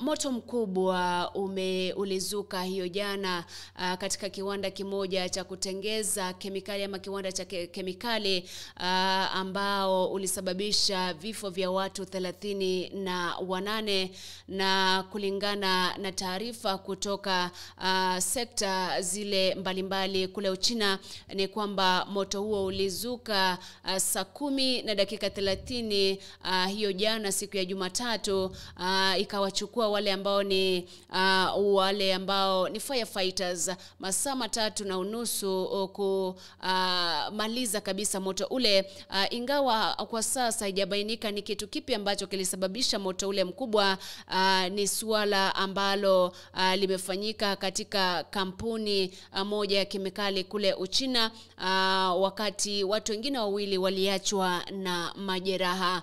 Moto mkubwa ulizuka hiyo jana katika kiwanda kimoja cha kutengeza kemikali ama kiwanda cha kemikali ambao ulisababisha vifo vya watu 38, na kulingana na taarifa kutoka sekta zile mbalimbali kule Uchina ni kwamba moto huo ulizuka saa 10:30 hiyo jana siku ya Jumatatu, ikawachukua wale ambao ni firefighters masaa 3.5 kumaliza kabisa moto ule, ingawa kwa sasa haijabainika ni kitu kipi ambacho kilisababisha moto ule mkubwa. Ni swala ambalo limefanyika katika kampuni moja ya kemikali kule Uchina, wakati watu wengine wawili waliachwa na majeraha.